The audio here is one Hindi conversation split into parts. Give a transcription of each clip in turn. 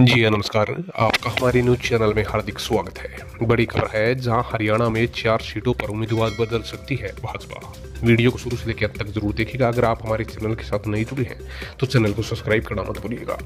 जी नमस्कार, आपका हमारे न्यूज चैनल में हार्दिक स्वागत है। बड़ी खबर है जहां हरियाणा में 4 सीटों पर उम्मीदवार बदल सकती है भाजपा। वीडियो को शुरू से लेकर अंत तक जरूर देखिएगा। अगर आप हमारे चैनल के साथ नहीं जुड़े हैं तो चैनल को सब्सक्राइब करना मत भूलिएगा।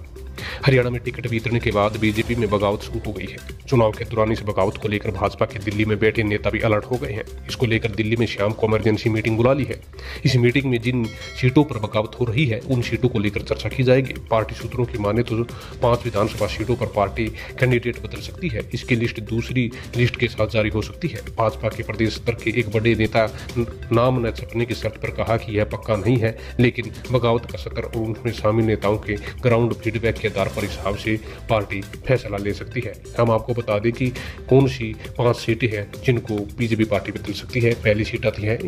हरियाणा में टिकट वितरण के बाद बीजेपी में बगावत शुरू हो गई है। चुनाव के दौरान इस बगावत को लेकर भाजपा के दिल्ली में बैठे नेता भी अलर्ट हो गए हैं। इसको लेकर दिल्ली में शाम को इमरजेंसी मीटिंग बुला ली है। इस मीटिंग में जिन सीटों पर बगावत हो रही है उन सीटों को लेकर चर्चा की जाएगी। पार्टी सूत्रों की माने तो 5 विधानसभा सीटों पर पार्टी कैंडिडेट बदल सकती है। इसकी लिस्ट दूसरी लिस्ट के साथ जारी हो सकती है। भाजपा के प्रदेश स्तर के एक बड़े नेता नाम न छपने की शर्त पर कहा कि यह पक्का नहीं है, लेकिन बगावत का सतर और उनमें शामिल नेताओं के ग्राउंड फीडबैक के आधार पर हिसाब से पार्टी फैसला ले सकती है। हम आपको बता दें कि कौन सी 5 सीटें हैं जिनको बीजेपी पार्टी बदल सकती है। पहली सीट आती है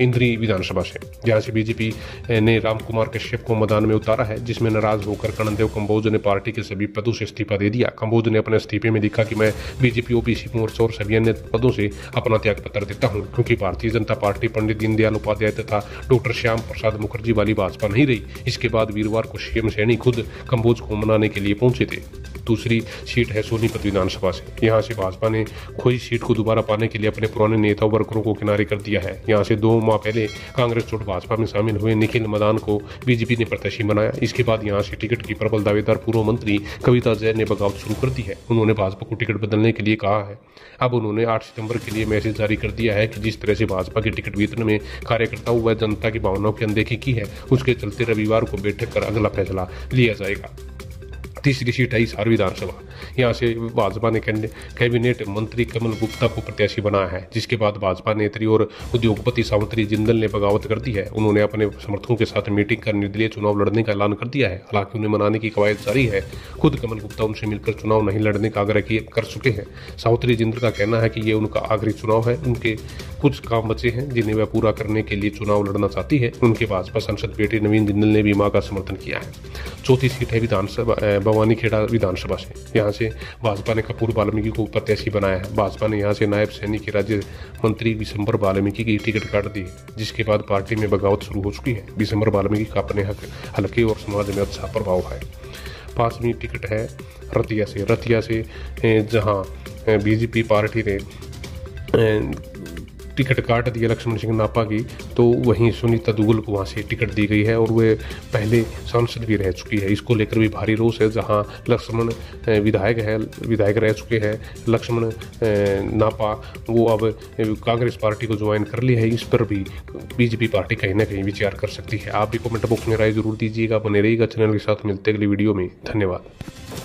इंद्री विधानसभा से, जहां से बीजेपी ने राम कुमार कश्यप को मैदान में उतारा है, जिसमें नाराज होकर कर्णदेव कंबोज ने पार्टी के सभी पदों से इस्तीफा दे दिया। कंबोज ने अपने इस्तीफे में लिखा कि मैं बीजेपी ओबीसी मोर्चा और सभी अन्य पदों से अपना त्याग पत्र देता हूं, क्योंकि भारतीय जनता पार्टी पंडित दीनदयाल उपाध्याय तथा डॉक्टर श्याम प्रसाद मुखर्जी वाली भाजपा नहीं रही। इसके बाद वीरवार को श्याम सैनी खुद कंबोज को मनाने के लिए पहुंचे थे। दूसरी सीट है सोनीपत विधानसभा से। यहाँ से भाजपा ने खोई सीट को दोबारा पाने के लिए अपने पुराने नेता वर्करों को किनारे कर दिया है। यहाँ से 2 माह पहले कांग्रेस छोड़ भाजपा में शामिल हुए निखिल मदान को बीजेपी ने प्रत्याशी बनाया। इसके बाद यहाँ से टिकट की प्रबल दावेदार पूर्व मंत्री कविता जैन ने बगावत शुरू कर दी है। उन्होंने भाजपा को टिकट बदलने के लिए कहा है। अब उन्होंने 8 सितंबर के लिए मैसेज जारी कर दिया है कि जिस तरह से भाजपा के टिकट वितरण में कार्यकर्ताओं व जनता की भावनाओं की अनदेखी की है, उसके चलते रविवार को बैठक कर अगला फैसला लिया जाएगा। तीसरी सीट है हिसार विधानसभा। यहाँ से भाजपा ने कैबिनेट मंत्री कमल गुप्ता को प्रत्याशी बनाया है, जिसके बाद भाजपा नेत्री और उद्योगपति सावित्री जिंदल ने बगावत कर दी है। उन्होंने अपने समर्थकों के साथ मीटिंग कर निर्दलीय चुनाव लड़ने का ऐलान कर दिया है। हालांकि उन्हें मनाने की कवायद जारी है। खुद कमल गुप्ता उनसे मिलकर चुनाव नहीं लड़ने का आग्रह कर चुके हैं। सावित्री जिंदल का कहना है कि ये उनका आखिरी चुनाव है, उनके कुछ काम बचे हैं जिन्हें वह पूरा करने के लिए चुनाव लड़ना चाहती है। उनके भाजपा सांसद बेटे नवीन जिंदल ने भी मां का समर्थन किया है। चौथी सीट है भवानीखेड़ा विधानसभा से। यहाँ से भाजपा ने कपूर वाल्मीकि को प्रत्याशी बनाया है। भाजपा ने यहाँ से नायब सैनिक के राज्य मंत्री विशंबर वाल्मीकि की टिकट काट दी, जिसके बाद पार्टी में बगावत शुरू हो चुकी है। विशंबर वाल्मीकि का अपने हल्के और समाज में अच्छा प्रभाव है। 5वीं टिकट है रतिया से जहाँ बीजेपी पार्टी ने टिकट काट दी लक्ष्मण सिंह नापा की, तो वहीं सुनीता दुगल को वहाँ से टिकट दी गई है और वे पहले सांसद भी रह चुकी है। इसको लेकर भी भारी रोष है। जहाँ लक्ष्मण विधायक रह चुके हैं लक्ष्मण नापा, वो अब कांग्रेस पार्टी को ज्वाइन कर लिया है। इस पर भी बीजेपी पार्टी कहीं ना कहीं विचार कर सकती है। आप भी कमेंट बॉक्स में राय जरूर दीजिएगा। बने रहिएगा चैनल के साथ। मिलते अगली वीडियो में। धन्यवाद।